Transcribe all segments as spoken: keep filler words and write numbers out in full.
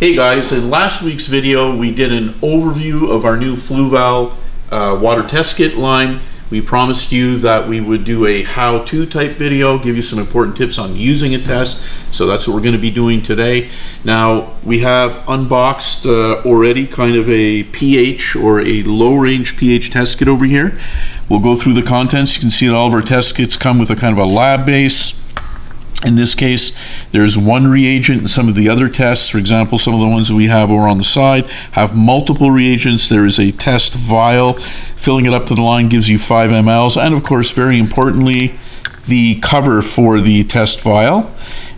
Hey guys, in last week's video we did an overview of our new Fluval uh, water test kit line. We promised you that we would do a how-to type video, give you some important tips on using a test, so that's what we're going to be doing today. Now we have unboxed uh, already kind of a pH or a low-range pH test kit over here. We'll go through the contents. You can see that all of our test kits come with a kind of a lab base. In this case, there's one reagent, and some of the other tests, for example, some of the ones that we have over on the side, have multiple reagents. There is a test vial. Filling it up to the line gives you five milliliters. And of course, very importantly, the cover for the test vial.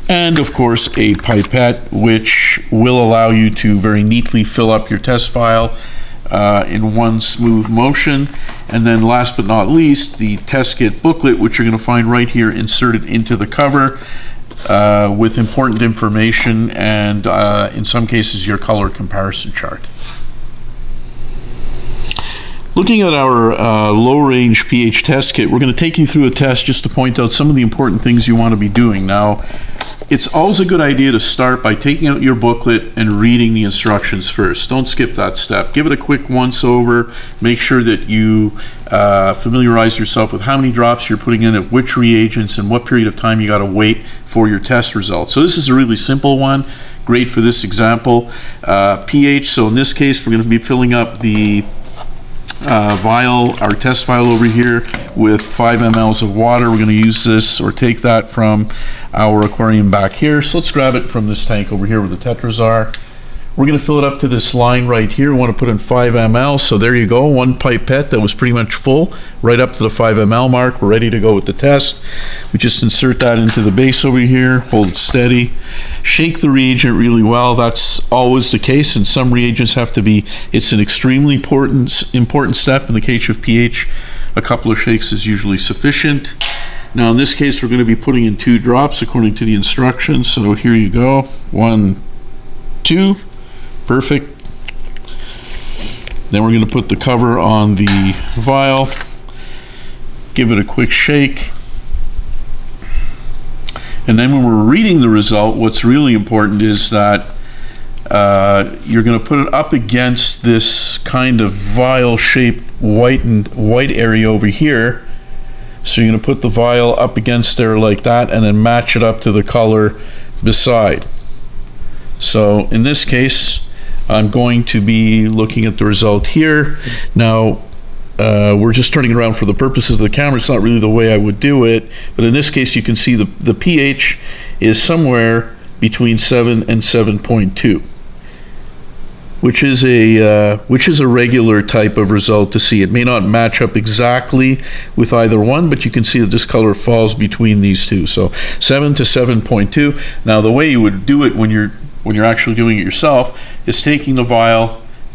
And of course, a pipette, which will allow you to very neatly fill up your test vial Uh, in one smooth motion. And then last but not least, the test kit booklet, which you're going to find right here inserted into the cover uh, with important information and uh, in some cases your color comparison chart. Looking at our uh, low-range pH test kit, we're going to take you through a test just to point out some of the important things you want to be doing. Now, it's always a good idea to start by taking out your booklet and reading the instructions first. Don't skip that step. Give it a quick once-over. Make sure that you uh, familiarize yourself with how many drops you're putting in of which reagents and what period of time you got to wait for your test results. So this is a really simple one. Great for this example. Uh, pH, so in this case, we're going to be filling up the Uh, vial, our test vial over here with five milliliters of water. We're going to use this or take that from our aquarium back here. So let's grab it from this tank over here where the tetras are. We're going to fill it up to this line right here. We want to put in five milliliters. So there you go, one pipette that was pretty much full, right up to the five milliliter mark. We're ready to go with the test. We just insert that into the base over here, hold it steady, shake the reagent really well. That's always the case, and some reagents have to be, it's an extremely important, important step. In the case of pH, a couple of shakes is usually sufficient. Now in this case, we're going to be putting in two drops according to the instructions. So here you go, one, two. Perfect. Then we're going to put the cover on the vial, give it a quick shake, and then when we're reading the result, what's really important is that uh, you're going to put it up against this kind of vial-shaped white and white area over here. So you're going to put the vial up against there like that, and then match it up to the color beside. So in this case, I'm going to be looking at the result here. Now, uh, we're just turning it around for the purposes of the camera. It's not really the way I would do it, but in this case, you can see the, the pH is somewhere between seven and seven point two, which is a uh, which is a regular type of result to see. It may not match up exactly with either one, but you can see that this color falls between these two. So seven to seven point two. Now, the way you would do it when you're when you're actually doing it yourself is taking the vial,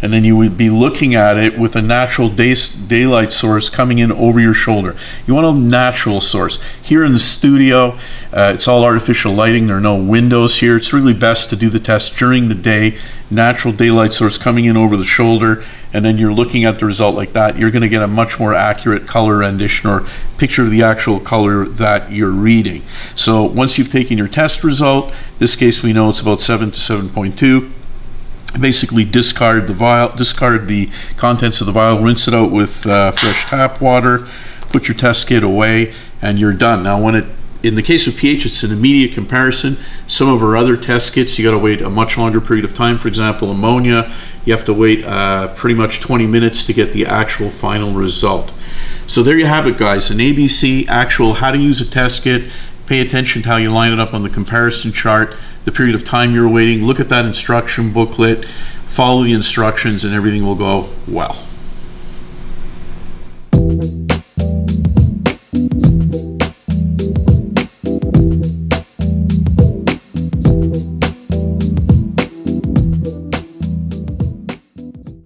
and then you would be looking at it with a natural day, daylight source coming in over your shoulder. You want a natural source. Here in the studio, uh, it's all artificial lighting. There are no windows here. It's really best to do the test during the day, natural daylight source coming in over the shoulder, and then you're looking at the result like that. You're going to get a much more accurate color rendition or picture of the actual color that you're reading. So once you've taken your test result, in this case we know it's about seven to seven point two. Basically discard the vial, discard the contents of the vial, rinse it out with uh, fresh tap water, put your test kit away, and you're done. Now, when it, in the case of pH, it's an immediate comparison. Some of our other test kits, you got to wait a much longer period of time. For example, ammonia, you have to wait uh, pretty much twenty minutes to get the actual final result. So there you have it, guys. An A B C actual how to use a test kit. Pay attention to how you line it up on the comparison chart, the period of time you're waiting, look at that instruction booklet, follow the instructions, and everything will go well.